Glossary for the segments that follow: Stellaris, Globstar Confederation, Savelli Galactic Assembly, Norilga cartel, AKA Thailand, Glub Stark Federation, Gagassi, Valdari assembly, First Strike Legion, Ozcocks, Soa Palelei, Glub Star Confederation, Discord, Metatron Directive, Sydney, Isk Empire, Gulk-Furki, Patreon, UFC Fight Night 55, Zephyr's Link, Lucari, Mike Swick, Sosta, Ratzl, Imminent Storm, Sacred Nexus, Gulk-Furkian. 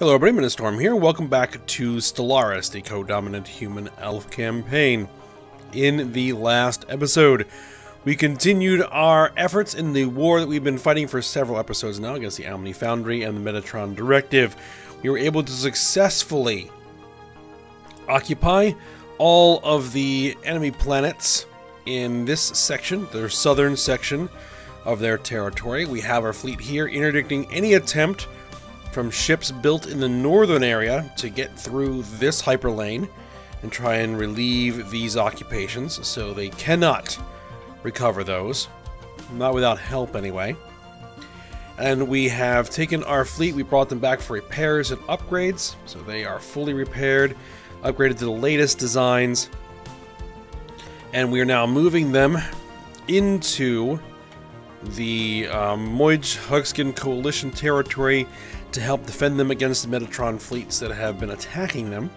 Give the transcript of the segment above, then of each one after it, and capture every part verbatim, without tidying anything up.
Hello, Imminent Storm here. Welcome back to Stellaris, the co-dominant human-elf campaign. In the last episode, we continued our efforts in the war that we've been fighting for several episodes now against the Almany Foundry and the Metatron Directive. We were able to successfully occupy all of the enemy planets in this section, their southern section of their territory. We have our fleet here interdicting any attempt from ships built in the northern area to get through this hyperlane and try and relieve these occupations, so they cannot recover those. Not without help, anyway. And we have taken our fleet, we brought them back for repairs and upgrades, so they are fully repaired, upgraded to the latest designs, and we are now moving them into the um, Moyge Huxkin Coalition territory to help defend them against the Metatron fleets that have been attacking them.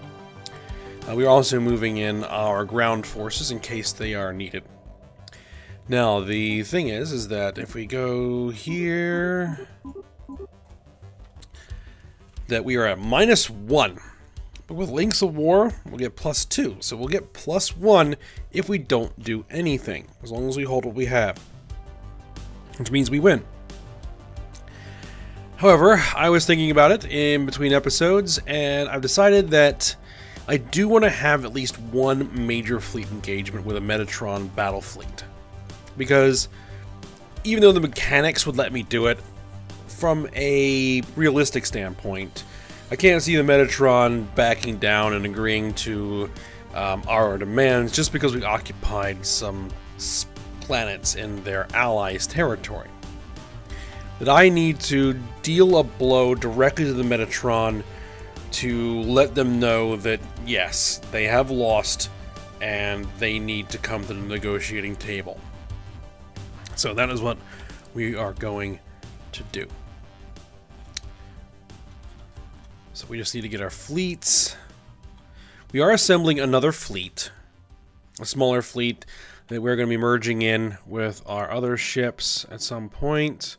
Uh, we are also moving in our ground forces in case they are needed. Now, the thing is, is that if we go here, that we are at minus one. But with Links of War, we'll get plus two. So we'll get plus one if we don't do anything, as long as we hold what we have, which means we win. However, I was thinking about it in between episodes, and I've decided that I do want to have at least one major fleet engagement with a Metatron battle fleet. Because even though the mechanics would let me do it, from a realistic standpoint, I can't see the Metatron backing down and agreeing to um, our demands just because we occupied some planets in their allies' territory. That I need to deal a blow directly to the Metatron to let them know that, yes, they have lost and they need to come to the negotiating table. So that is what we are going to do. So we just need to get our fleets. We are assembling another fleet, a smaller fleet that we're going to be merging in with our other ships at some point.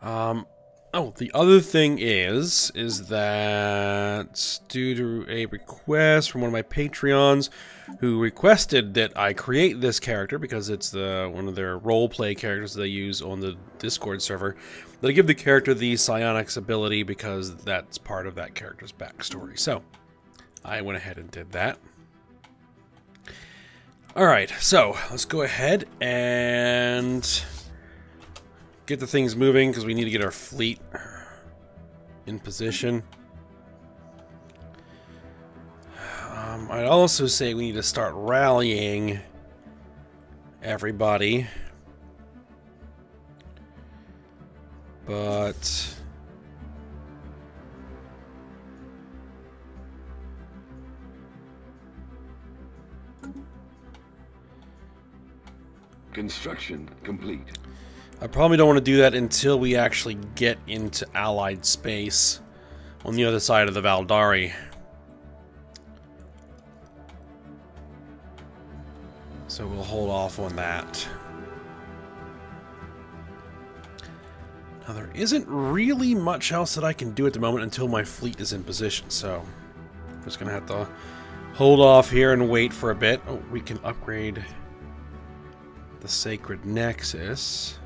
Um, oh, the other thing is, is that due to a request from one of my Patreons who requested that I create this character because it's the one of their role-play characters they use on the Discord server, that I give the character the psionics ability because that's part of that character's backstory. So, I went ahead and did that. Alright, so let's go ahead and get the things moving, because we need to get our fleet in position. Um, I'd also say we need to start rallying everybody. But construction complete. I probably don't want to do that until we actually get into Allied space on the other side of the Valdari. So we'll hold off on that. Now there isn't really much else that I can do at the moment until my fleet is in position, so I'm just going to have to hold off here and wait for a bit. Oh, we can upgrade the Sacred Nexus.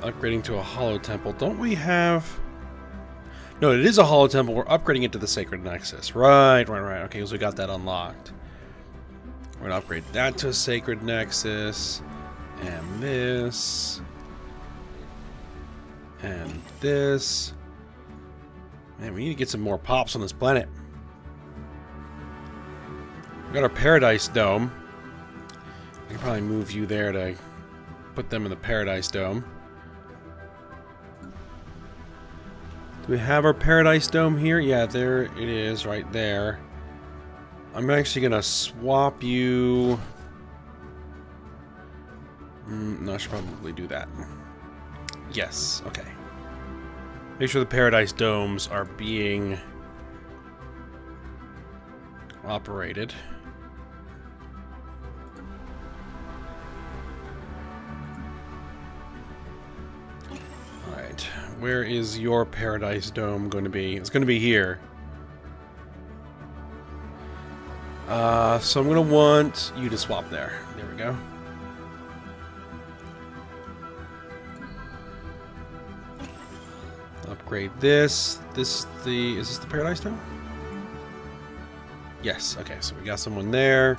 Upgrading to a hollow temple. Don't we have... No, it is a hollow temple. We're upgrading it to the Sacred Nexus. Right, right, right. Okay, because we got that unlocked. We're going to upgrade that to a Sacred Nexus. And this. And this. Man, we need to get some more pops on this planet. We got our Paradise Dome. I can probably move you there to put them in the Paradise Dome. Do we have our Paradise Dome here? Yeah, there it is right there. I'm actually going to swap you... Mm, no, I should probably do that. Yes, okay. Make sure the Paradise Domes are being operated. Alright, where is your Paradise Dome going to be? It's going to be here. Uh, so I'm going to want you to swap there. There we go. Upgrade this. This the... Is this the Paradise Dome? Yes. Okay, so we got someone there.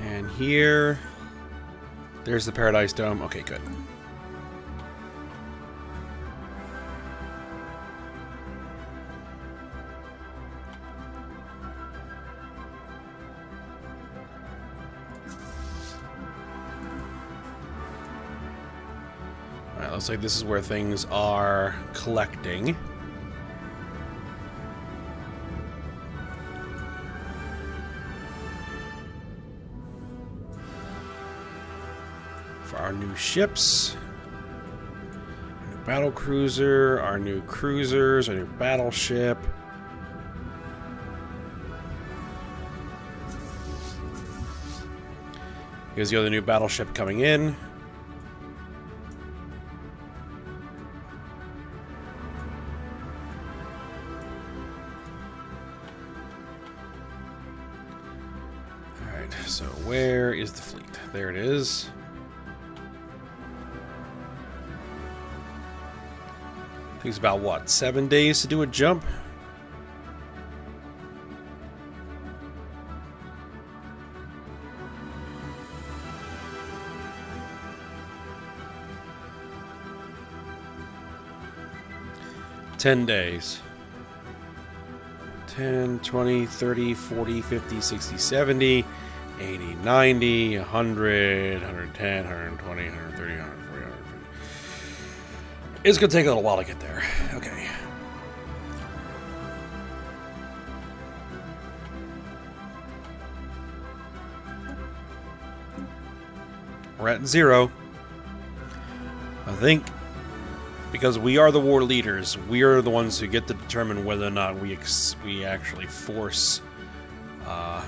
And here... There's the Paradise Dome. Okay, good. Alright, looks like this is where things are collecting. Our new ships, our new battle cruiser, our new cruisers, our new battleship. Here's the other new battleship coming in. All right, so where is the fleet? There it is. Takes about, what, seven days to do a jump? Ten days. ten, twenty, thirty, forty, fifty, sixty, seventy, eighty, ninety, one hundred, one ten, one twenty, one thirty, one hundred. It's going to take a little while to get there. Okay. We're at zero. I think because we are the war leaders, we are the ones who get to determine whether or not we ex we actually force uh,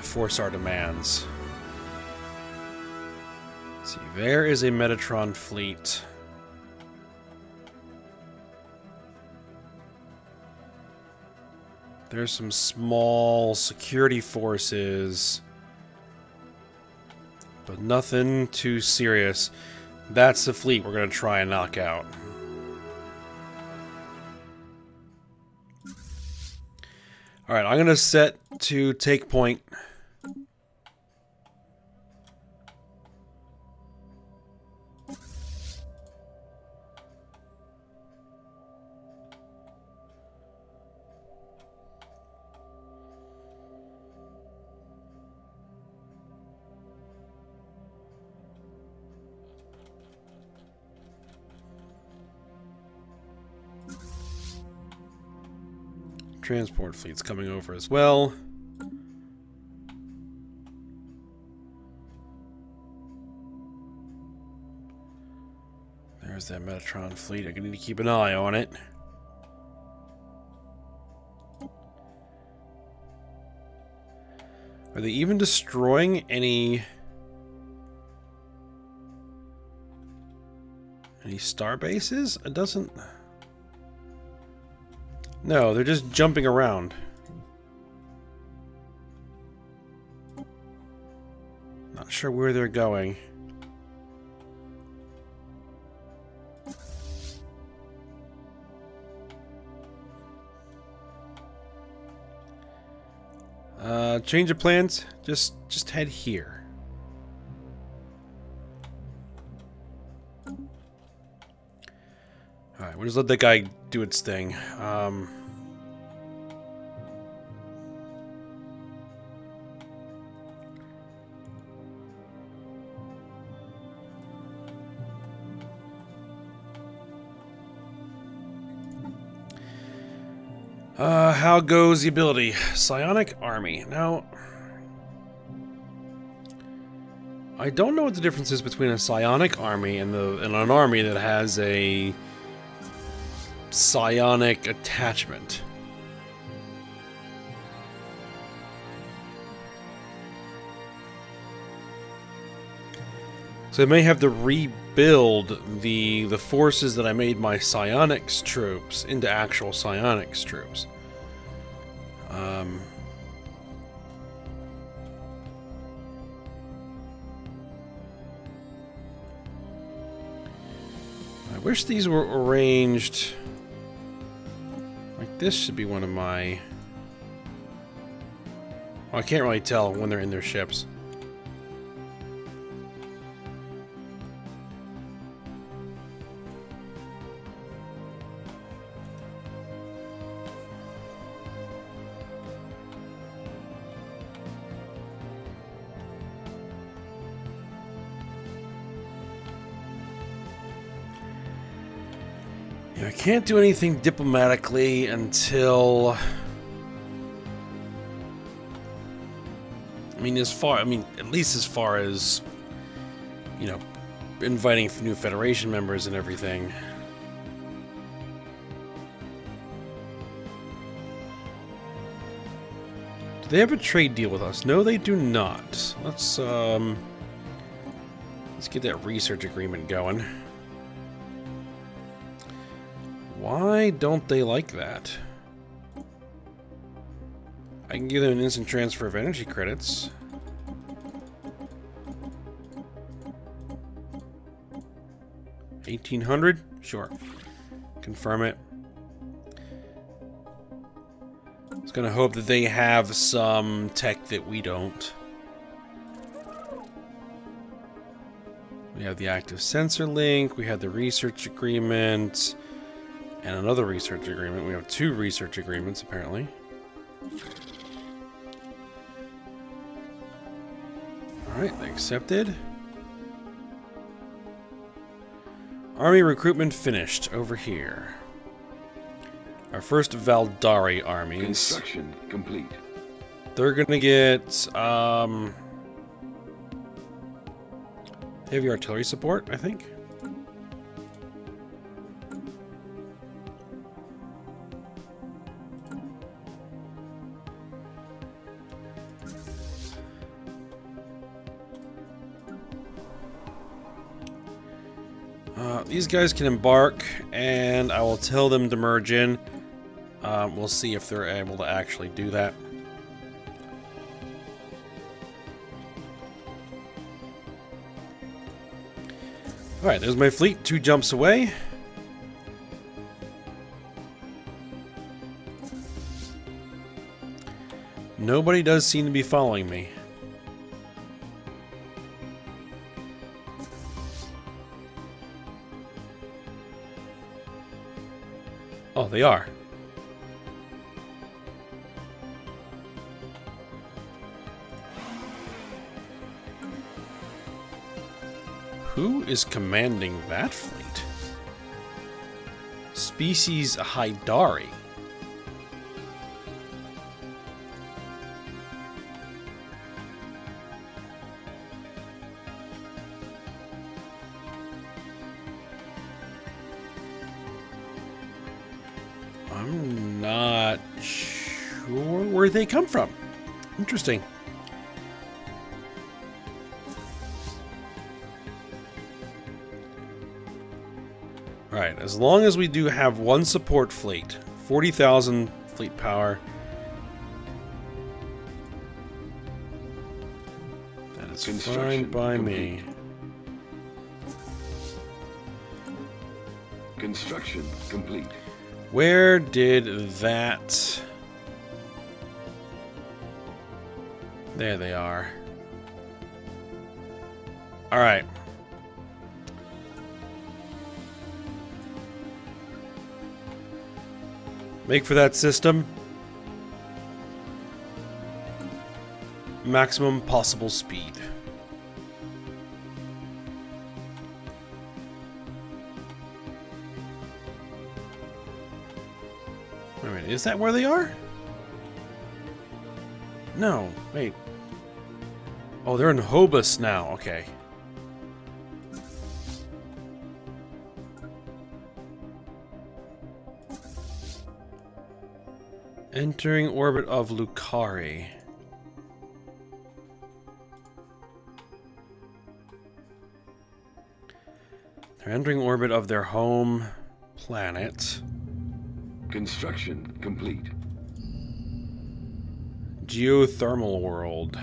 force our demands. See, there is a Metatron fleet. There's some small security forces, but nothing too serious. That's the fleet we're going to try and knock out. Alright, I'm going to set to take point. Transport fleet's coming over as well. There's that Metatron fleet. I'm gonna need to keep an eye on it. Are they even destroying any any star bases? It doesn't. No, they're just jumping around. Not sure where they're going. Uh, change of plans. Just, just head here. Alright, we'll just let that guy do its thing. Um, uh, how goes the ability? Psionic Army. Now, I don't know what the difference is between a psionic army and, the, and an army that has a psionic attachment. So I may have to rebuild the the forces that I made my psionics troops into actual psionics troops. Um, I wish these were arranged. Like this should be one of my... Well, I can't really tell when they're in their ships. I can't do anything diplomatically until... I mean, as far... I mean, at least as far as... You know, inviting new Federation members and everything. Do they have a trade deal with us? No, they do not. Let's, um... Let's get that research agreement going. Why don't they like that? I can give them an instant transfer of energy credits. eighteen hundred? Sure. Confirm it. I was gonna hope that they have some tech that we don't. We have the active sensor link, we have the research agreement. And another research agreement. We have two research agreements, apparently. Alright, they accepted. Army recruitment finished over here. Our first Valdari armies. Construction complete. They're gonna get, um... heavy artillery support, I think. These guys can embark, and I will tell them to merge in. Um, we'll see if they're able to actually do that. Alright, there's my fleet, two jumps away. Nobody does seem to be following me. Oh, they are. Who is commanding that fleet? Species Hydari. They come from. Interesting. Alright, as long as we do have one support fleet, forty thousand fleet power, that is fine by me. Construction complete. Where did that... There they are. All right. Make for that system. Maximum possible speed. Wait a minute, is that where they are? No, wait. Oh, they're in Hobus now, okay. Entering orbit of Lucari. They're entering orbit of their home planet. Construction complete. Geothermal world.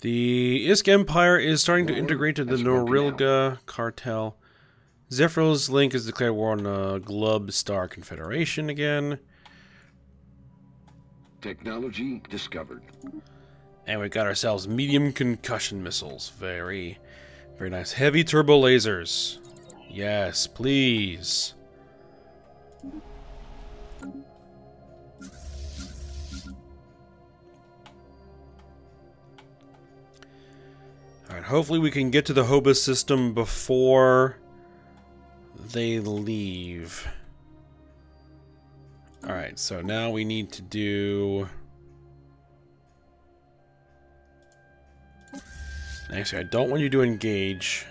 The Isk Empire is starting to integrate to the Norilga cartel. Zephyr's Link has declared war on the Glub Star Confederation again. Technology discovered. And we've got ourselves medium concussion missiles. Very, very nice. Heavy turbo lasers. Yes, please. Alright, hopefully we can get to the Hobus system before they leave. Alright, so now we need to do... Actually, I don't want you to engage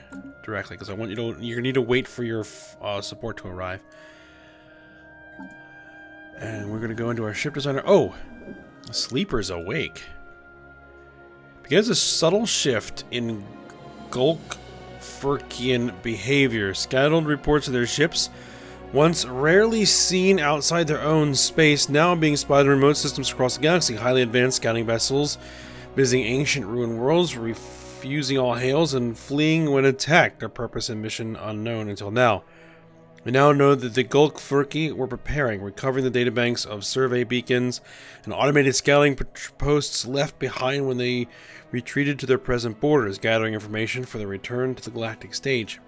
directly, because I want you to... You're going to need to wait for your uh, support to arrive. And we're going to go into our ship designer. Oh! The sleeper's awake. Begins a subtle shift in Gulk-Furkian behavior. Scattered reports of their ships, once rarely seen outside their own space, now being spotted in remote systems across the galaxy. Highly advanced scouting vessels visiting ancient ruined worlds, refusing all hails, and fleeing when attacked. Their purpose and mission unknown until now. We now know that the Gulk-Furki were preparing, recovering the databanks of survey beacons and automated scouting posts left behind when they retreated to their present borders, gathering information for their return to the galactic stage.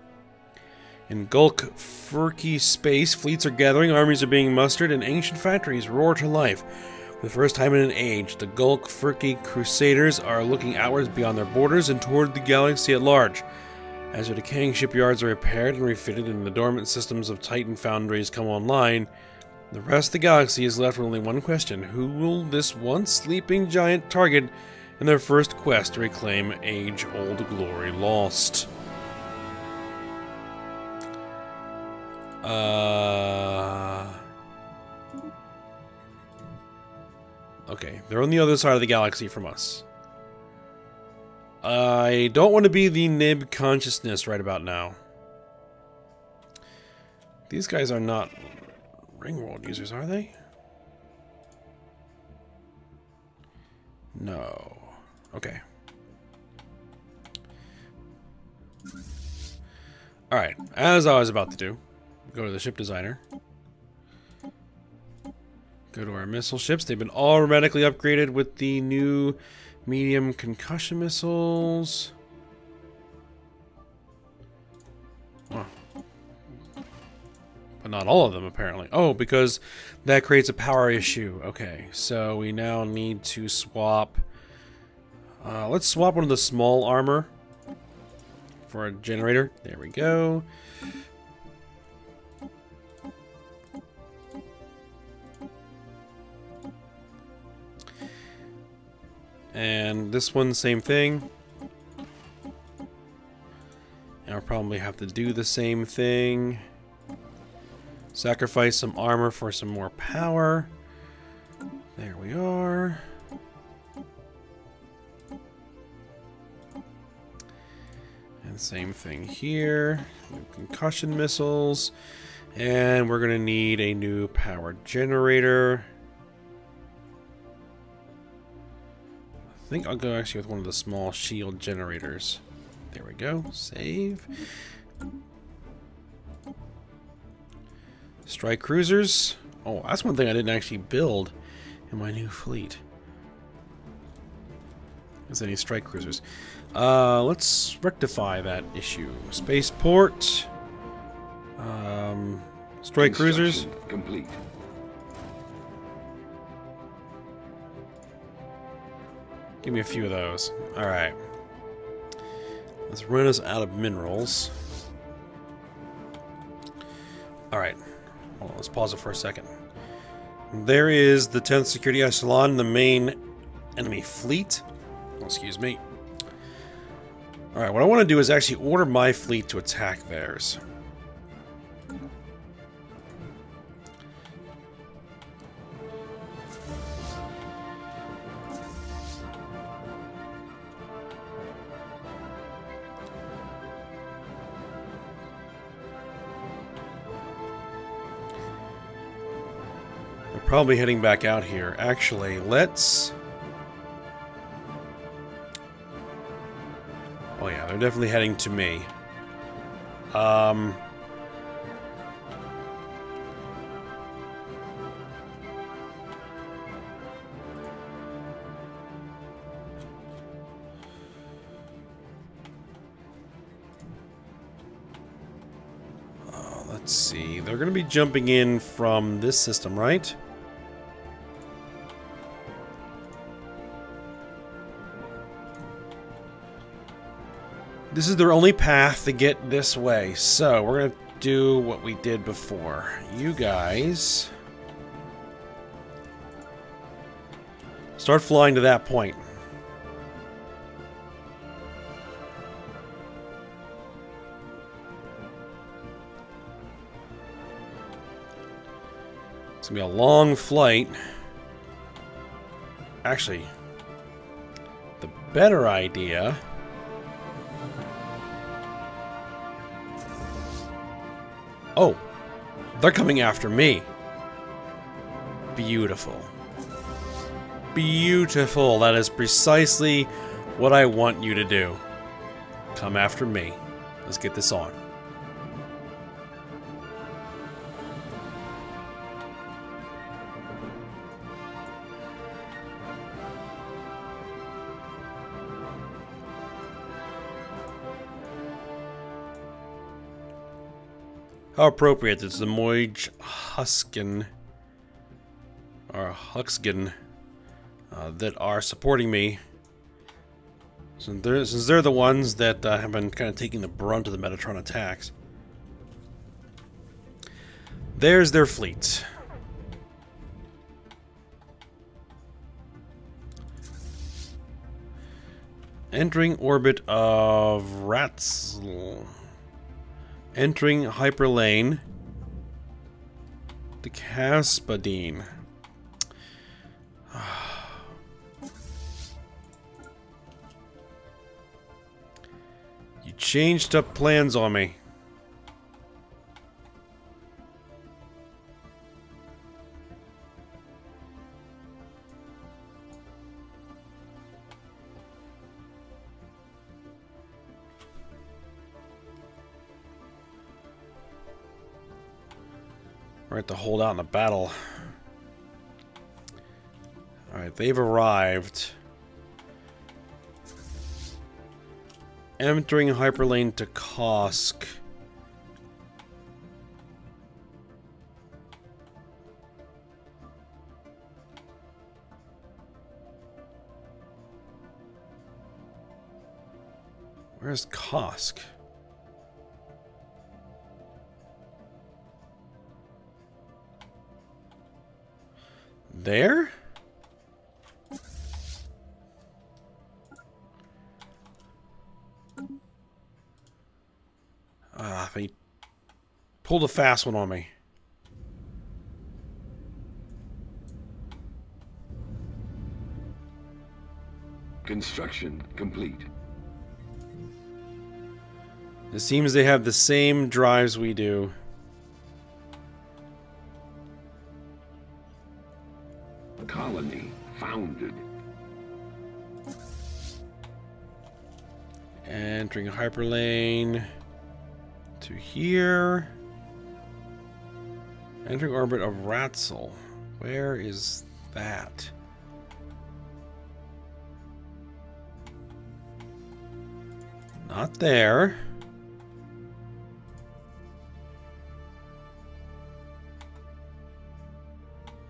In Gulk-Furki space, fleets are gathering, armies are being mustered, and ancient factories roar to life. For the first time in an age, the Gulk-Furki crusaders are looking outwards beyond their borders and toward the galaxy at large. As their decaying shipyards are repaired and refitted and the dormant systems of Titan foundries come online, the rest of the galaxy is left with only one question. Who will this once sleeping giant target in their first quest to reclaim age-old glory lost? Uh... Okay, they're on the other side of the galaxy from us. I don't want to be the nib consciousness right about now. These guys are not Ringworld users, are they? No. Okay. Alright, as I was about to do, go to the ship designer. Go to our missile ships. They've been automatically upgraded with the new medium concussion missiles. Oh. But not all of them, apparently. Oh, because that creates a power issue. Okay, so we now need to swap. Uh, let's swap one of the small armor for a generator. There we go. And this one, same thing. And I'll probably have to do the same thing. Sacrifice some armor for some more power. There we are. And same thing here. New concussion missiles. And we're going to need a new power generator. I think I'll go actually with one of the small shield generators. There we go. Save. Strike cruisers. Oh, that's one thing I didn't actually build in my new fleet. Is any strike cruisers? Uh, let's rectify that issue. Spaceport. Um, strike cruisers. Complete. Give me a few of those. Alright. Let's run us out of minerals. Alright. Well, let's pause it for a second. There is the tenth Security Echelon, the main enemy fleet. Oh, excuse me. Alright, what I want to do is actually order my fleet to attack theirs. Probably heading back out here. Actually, let's... Oh yeah, they're definitely heading to me. Um... Let's see, they're going to be jumping in from this system, right? This is their only path to get this way, so we're going to do what we did before. You guys... start flying to that point. It's gonna be a long flight. Actually, the better idea oh, they're coming after me. Beautiful. Beautiful. That is precisely what I want you to do. Come after me. Let's get this on. How appropriate, it's the Moyge Huxkin, or Huxkin, uh, that are supporting me. Since they're, since they're the ones that uh, have been kind of taking the brunt of the Metatron attacks. There's their fleet. Entering orbit of Ratzl. Entering hyperlane, the Caspadine. You changed up plans on me. To hold out in the battle. Alright, they've arrived. Entering hyperlane to Kosk. Where's Kosk? There? Ah, they pulled a fast one on me. Construction complete. It seems they have the same drives we do. Colony founded. Entering hyperlane to here. Entering orbit of Ratzl. Where is that? Not there.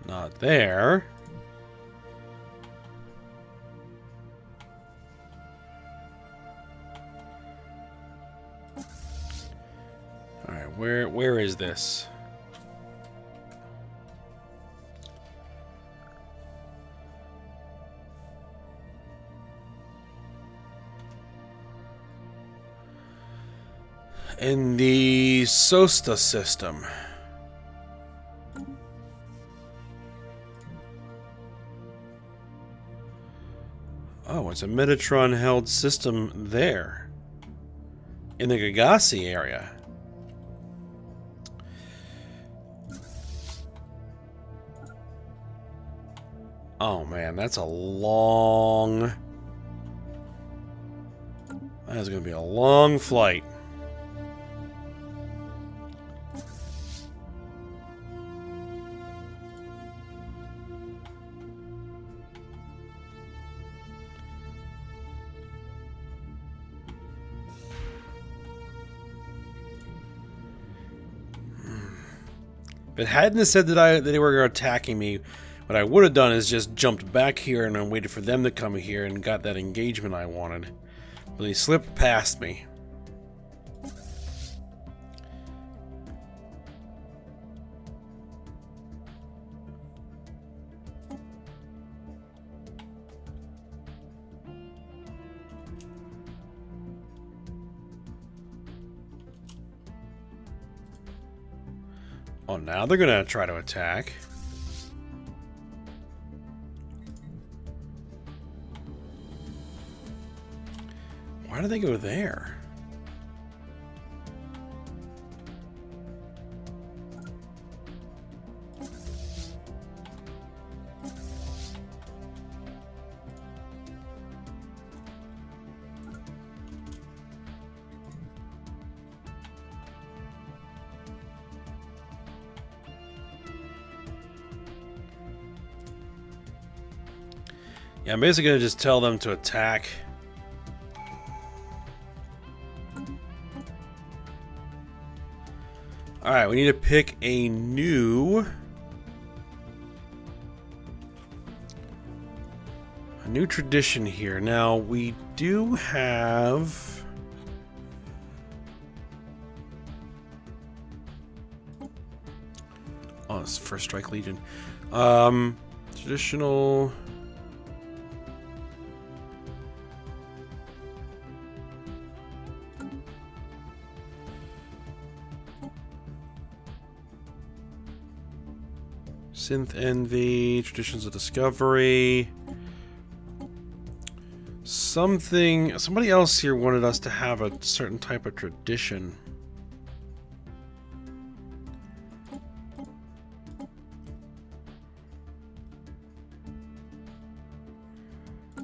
Not there. Where, where is this? In the Sosta system. Oh, it's a Metatron-held system there. In the Gagassi area. Oh man, that's a long... That's gonna be a long flight. If it hadn't said that I that they were attacking me, what I would have done is just jumped back here and I waited for them to come here and got that engagement I wanted. But they slipped past me. Oh, now they're gonna try to attack. Why do they go there? Yeah, I'm basically gonna just tell them to attack. All right, we need to pick a new a new tradition here. Now, we do have oh, it's First Strike Legion. Um, traditional Synth Envy, Traditions of Discovery. Something, somebody else here wanted us to have a certain type of tradition.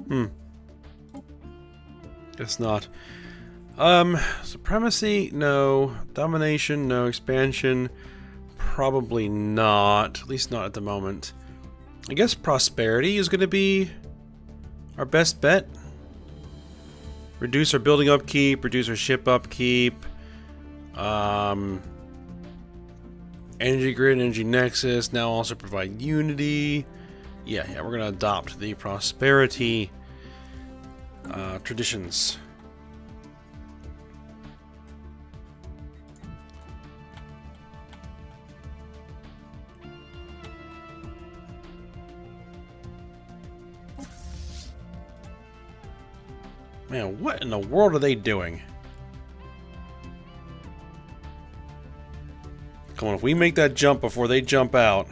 Hmm. Guess not. Um, Supremacy, no. Domination, no. Expansion, probably not, at least not at the moment. I guess prosperity is going to be our best bet. Reduce our building upkeep, reduce our ship upkeep, um, energy grid, energy nexus, now also provide unity. Yeah, yeah, we're going to adopt the prosperity uh, traditions. Man, what in the world are they doing? Come on, if we make that jump before they jump out.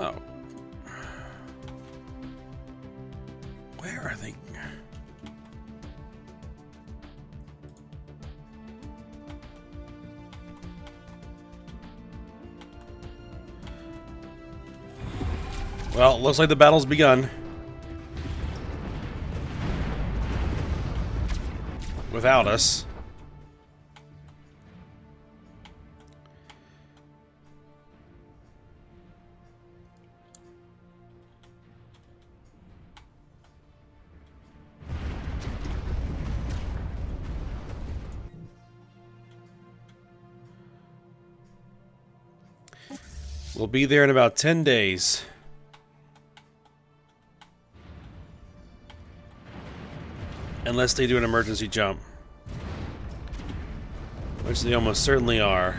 Oh. Where are they? Well, looks like the battle's begun. Without us. We'll be there in about ten days. Unless they do an emergency jump, which they almost certainly are.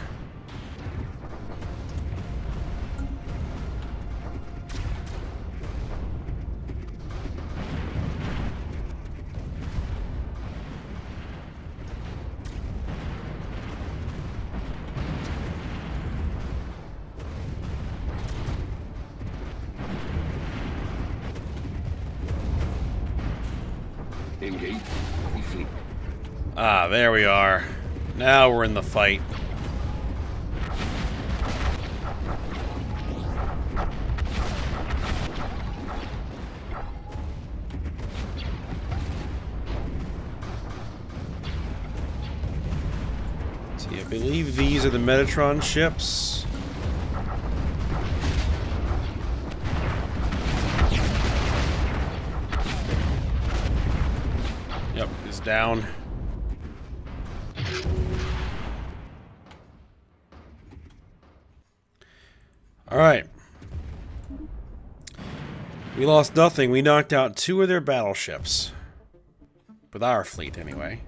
Ah, there we are. Now we're in the fight. believe these are the Metatron ships. Yep, it's down. All right. We lost nothing. We knocked out two of their battleships. With our fleet, anyway.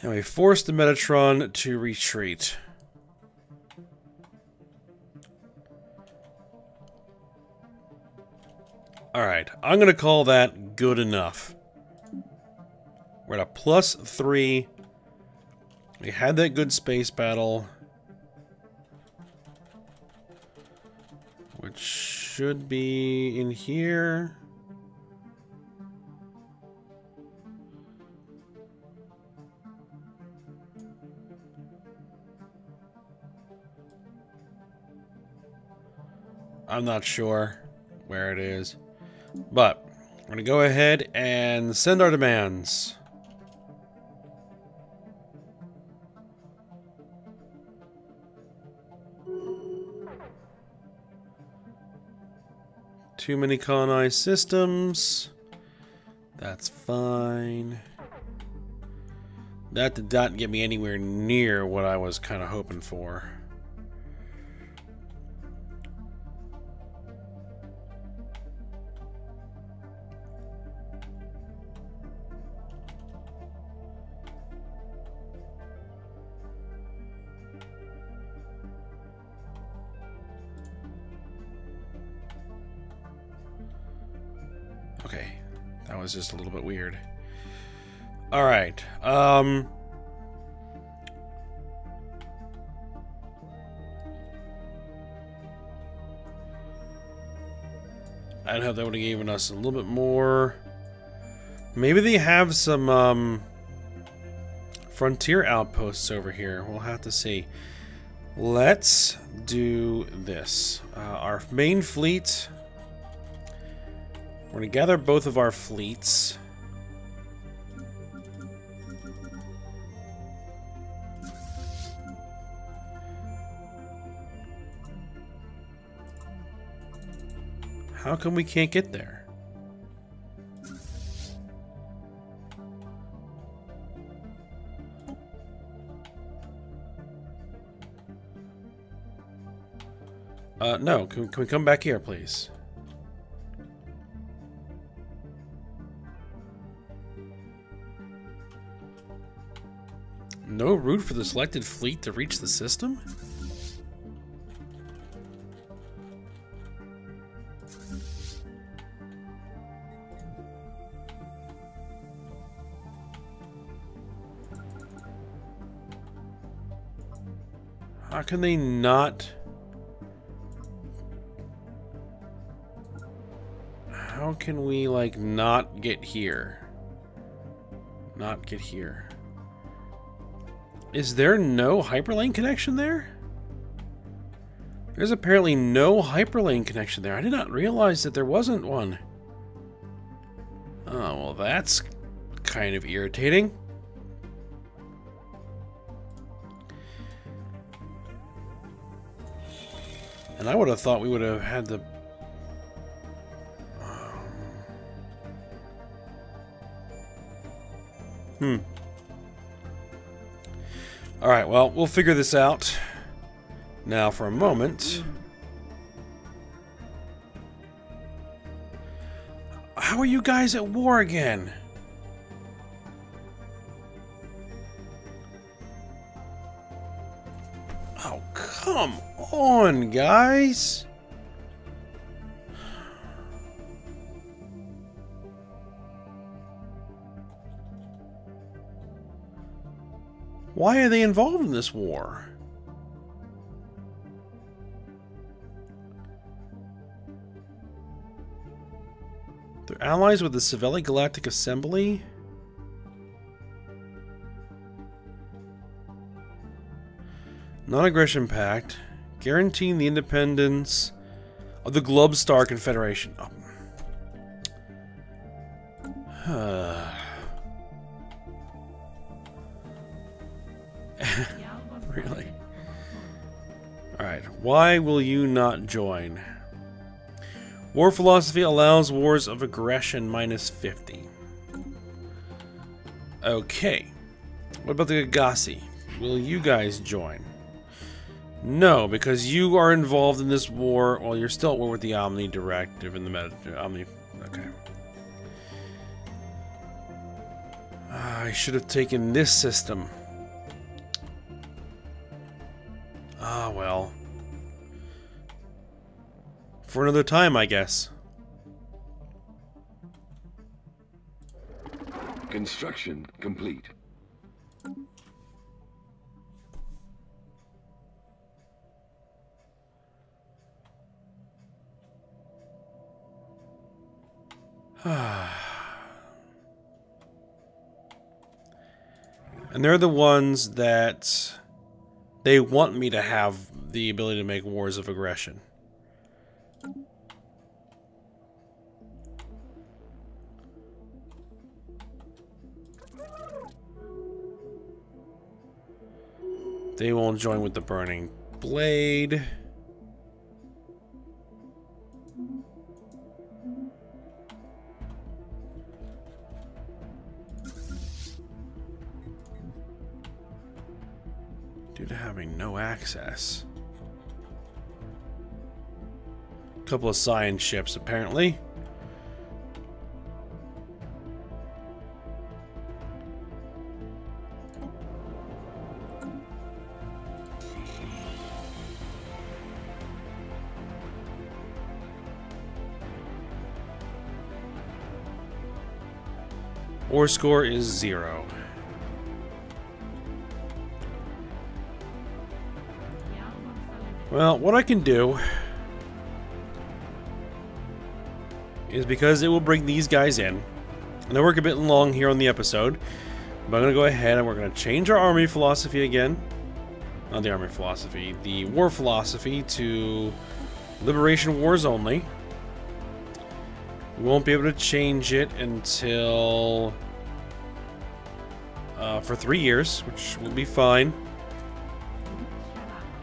And we forced the Metatron to retreat. Alright, I'm going to call that good enough. We're at a plus three. We had that good space battle. Which should be in here. I'm not sure where it is, but we're going to go ahead and send our demands. Too many colonized systems. That's fine. That did not get me anywhere near what I was kind of hoping for. Was just a little bit weird. All right. Um, I'd hope that would have given us a little bit more. Maybe they have some um, frontier outposts over here. We'll have to see. Let's do this. Uh, our main fleet. We're going to gather both of our fleets. How come we can't get there? Uh, no. Can, can we come back here, please? No route for the selected fleet to reach the system? How can they not? How can we, like, not get here? Not get here. Is there no hyperlane connection there? There's apparently no hyperlane connection there. I did not realize that there wasn't one. Oh, well, that's kind of irritating. And I would have thought we would have had the... Hmm. All right, well, we'll figure this out now for a moment. How are you guys at war again? Oh, come on, guys. Why are they involved in this war? They're allies with the Savelli Galactic Assembly? Non-aggression pact, guaranteeing the independence of the Globstar Confederation. Oh. Really? Alright, why will you not join? War philosophy allows wars of aggression minus fifty. Okay. What about the Gagassi? Will you guys join? No, because you are involved in this war while well, you're still at war with the Omni Directive and the Meta- Omni... Okay. Uh, I should have taken this system. Ah, well. For another time, I guess. Construction complete. And they're the ones that they want me to have the ability to make wars of aggression. They won't join with the Burning Blade. Due to having no access. A couple of science ships, apparently. War score is zero. Well, what I can do is because it will bring these guys in, and I work a bit long here on the episode, but I'm going to go ahead and we're going to change our army philosophy again. Not the army philosophy, the war philosophy to liberation wars only. We won't be able to change it until uh, for three years, which will be fine.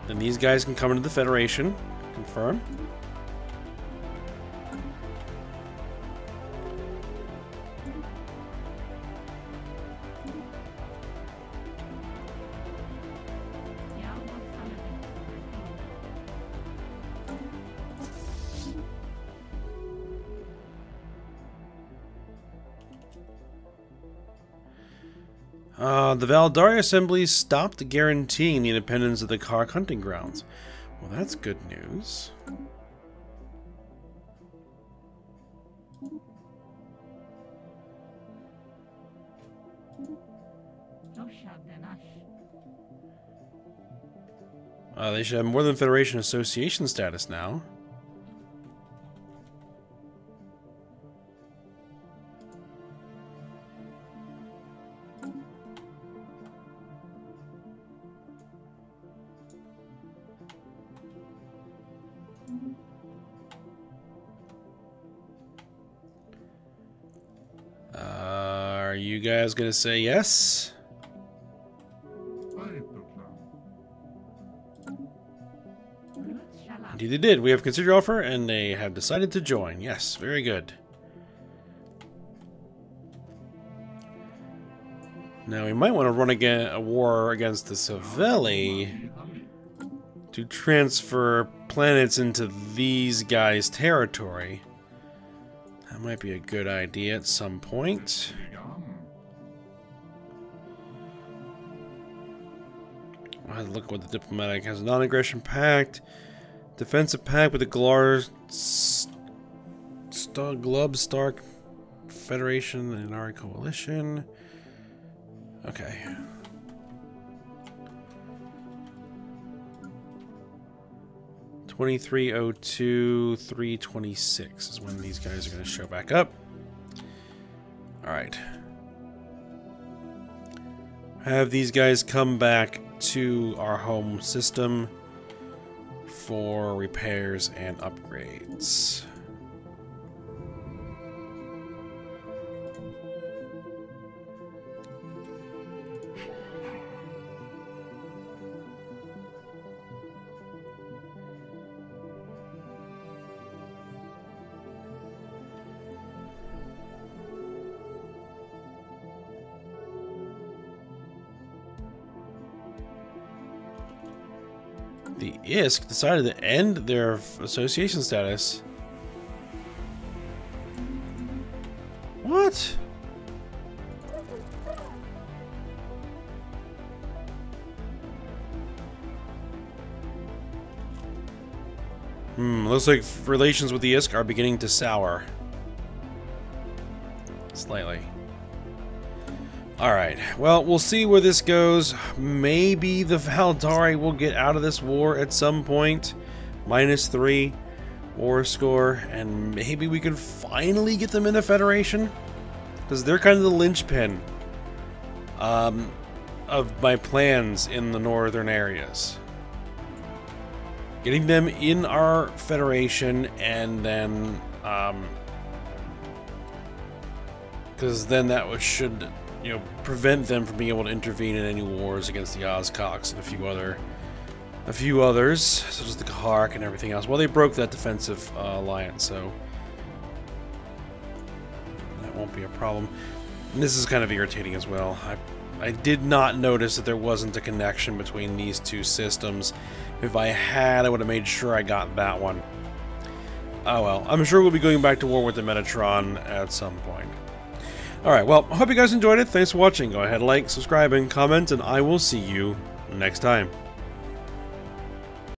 Then these guys can come into the Federation. Confirm. Uh, the Valdari assembly stopped guaranteeing the independence of the Kark hunting grounds. Well, that's good news. Uh, they should have more than Federation Association status now. You guys gonna say yes? Indeed they did. We have considered your offer and they have decided to join. Yes, very good. Now we might want to run again a war against the Savelli to transfer planets into these guys' territory. That might be a good idea at some point. Look what the diplomatic has. Non-aggression pact, defensive pact with the Glars, St Glub Stark Federation and our coalition. Okay. twenty-three oh two, three twenty-six is when these guys are going to show back up. All right. Have these guys come back to our home system for repairs and upgrades. The Isk decided to end their association status. What? Hmm, looks like relations with the Isk are beginning to sour. Slightly. Alright, well, we'll see where this goes. Maybe the Valdari will get out of this war at some point. Minus three war score, and maybe we can finally get them in the Federation, because they're kind of the linchpin um, of my plans in the northern areas. Getting them in our Federation, and then um, because then that was, should... you know, prevent them from being able to intervene in any wars against the Ozcocks and a few other, a few others, such as the Kahark and everything else. Well, they broke that defensive uh, alliance, so that won't be a problem. And this is kind of irritating as well. I, I did not notice that there wasn't a connection between these two systems. If I had, I would have made sure I got that one. Oh well, I'm sure we'll be going back to war with the Metatron at some point. Alright, well, I hope you guys enjoyed it. Thanks for watching. Go ahead, like, subscribe, and comment, and I will see you next time.